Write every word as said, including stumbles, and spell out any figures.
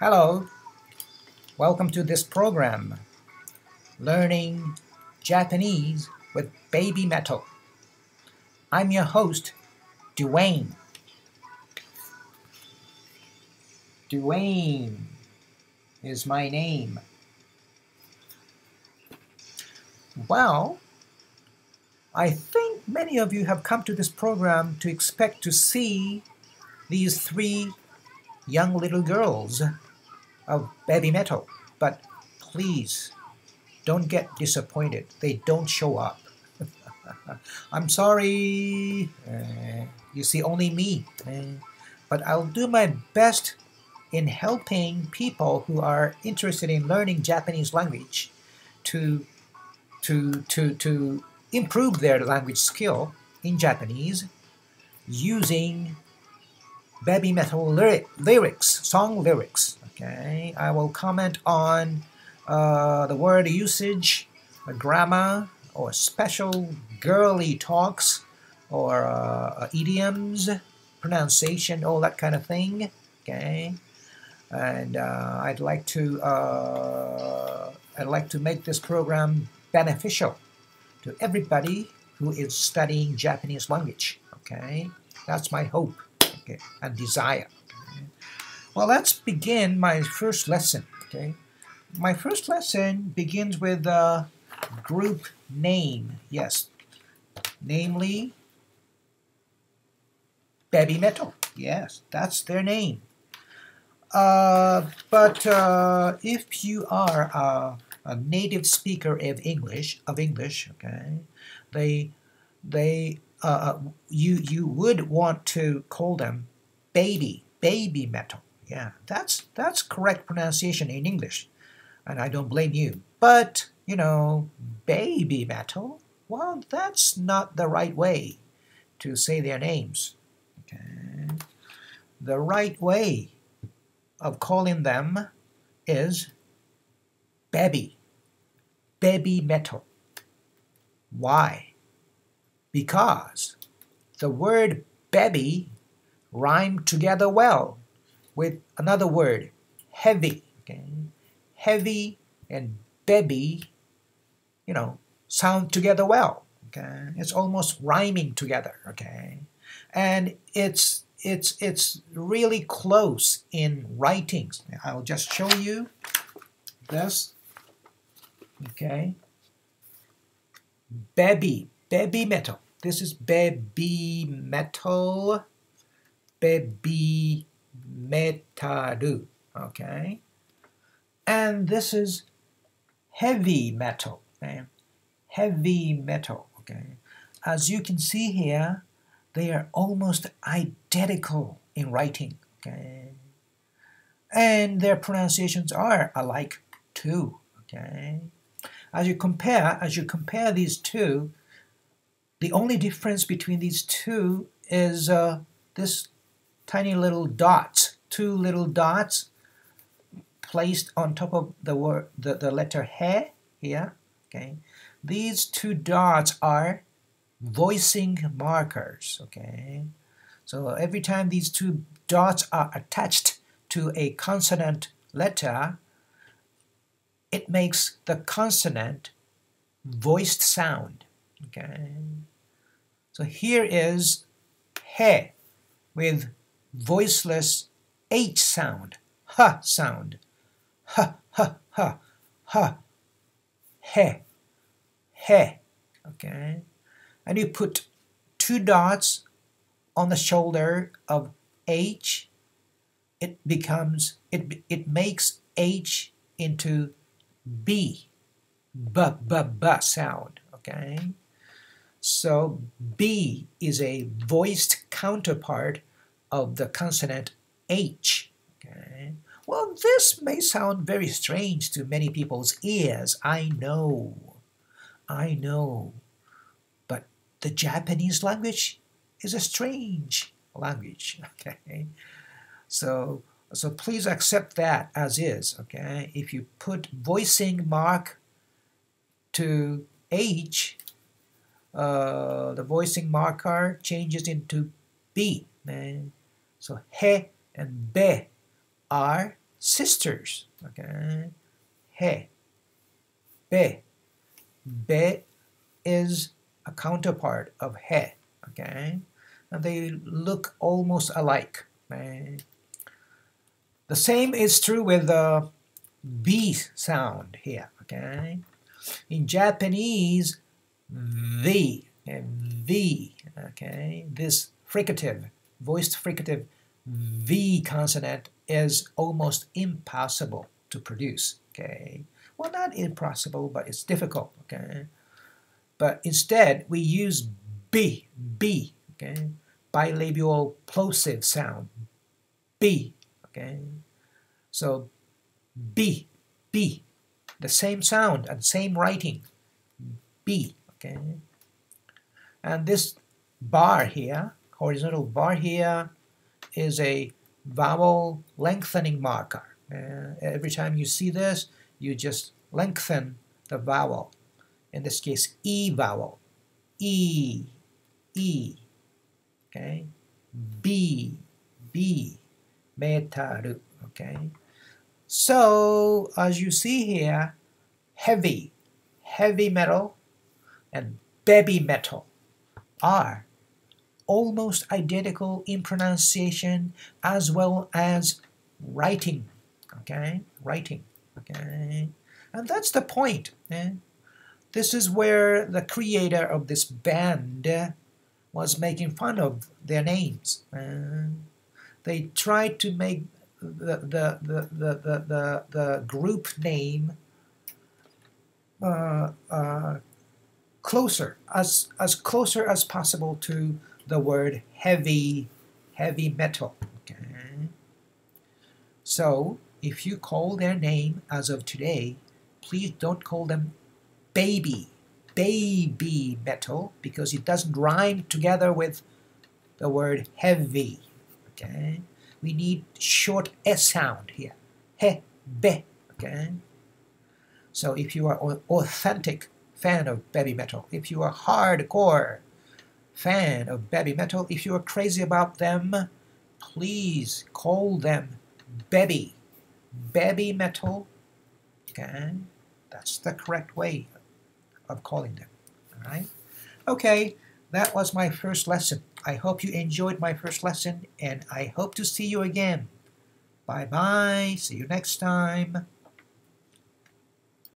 Hello, welcome to this program, Learning Japanese with BABYMETAL. I'm your host, Duane. Duane is my name. Well, I think many of you have come to this program to expect to see these three young little girls of BABYMETAL, but please don't get disappointed. They don't show up. I'm sorry, uh, you see only me, uh, but I'll do my best in helping people who are interested in learning Japanese language to to to to improve their language skill in Japanese using BABYMETAL lyric, lyrics, song lyrics. Okay, I will comment on uh, the word usage, the grammar, or special girly talks, or uh, idioms, pronunciation, all that kind of thing. Okay, and uh, I'd like to uh, I'd like to make this program beneficial to everybody who is studying Japanese language. Okay, that's my hope. Okay, and desire. Okay. Well, let's begin my first lesson. Okay, my first lesson begins with a uh, group name. Yes, namely BABYMETAL. Yes, that's their name. Uh, but uh, if you are a, a native speaker of English, of English, okay, they they. Uh, you you would want to call them baby BABYMETAL. Yeah, that's that's correct pronunciation in English, and I don't blame you. But you know, BABYMETAL. Well, that's not the right way to say their names. Okay, the right way of calling them is baby BABYMETAL. Why? Because the word baby rhymed together well with another word, heavy. Okay? Heavy and baby, you know, sound together well. Okay? It's almost rhyming together. Okay, and it's it's it's really close in writings. I'll just show you this. Okay, baby. BABYMETAL. This is BABYMETAL. BABYMETAL. Okay? And this is heavy metal. Okay? Heavy metal. Okay? As you can see here, they are almost identical in writing. Okay? And their pronunciations are alike too. Okay? As you compare, as you compare these two, the only difference between these two is uh, this tiny little dots, two little dots placed on top of the word, the, the letter he here. Okay, these two dots are voicing markers. Okay, so every time these two dots are attached to a consonant letter, it makes the consonant voiced sound. Okay, so here is he with voiceless h sound, ha sound, ha ha ha ha, he, he. Okay, and you put two dots on the shoulder of h. It becomes it. It makes h into b, b b b sound. Okay. So B is a voiced counterpart of the consonant H. Okay. Well, this may sound very strange to many people's ears. I know. I know. But the Japanese language is a strange language. Okay. So, so please accept that as is. Okay. If you put voicing mark to H, Uh, the voicing marker changes into B. So he and be are sisters. Okay. He. Be. Be is a counterpart of he. Okay. And they look almost alike. Okay. The same is true with the B sound here. Okay. In Japanese, the, the, okay, this fricative, voiced fricative, the consonant is almost impossible to produce, okay? Well, not impossible, but it's difficult, okay? But instead, we use B, B, okay? Bilabial plosive sound, B, okay? So, B, B, the same sound and same writing, B, okay? And this bar here, horizontal bar here, is a vowel lengthening marker. Uh, every time you see this, you just lengthen the vowel. In this case, E vowel. E, E, okay? B, B, metaru, okay? So, as you see here, heavy, heavy metal, and baby metal are almost identical in pronunciation as well as writing, okay? Writing, okay? And that's the point. Eh? This is where the creator of this band eh, was making fun of their names. Eh? They tried to make the, the, the, the, the, the, the group name uh, uh, closer, as, as closer as possible to the word heavy, heavy metal, okay? So, if you call their name as of today, please don't call them baby, baby metal, because it doesn't rhyme together with the word heavy, okay? We need short S sound here, he, be, okay? So, if you are an authentic fan of baby metal, if you are hardcore fan of baby metal, if you are crazy about them, please call them baby, baby metal, okay? That's the correct way of calling them, all right? Okay, that was my first lesson. I hope you enjoyed my first lesson, and I hope to see you again. Bye-bye, see you next time.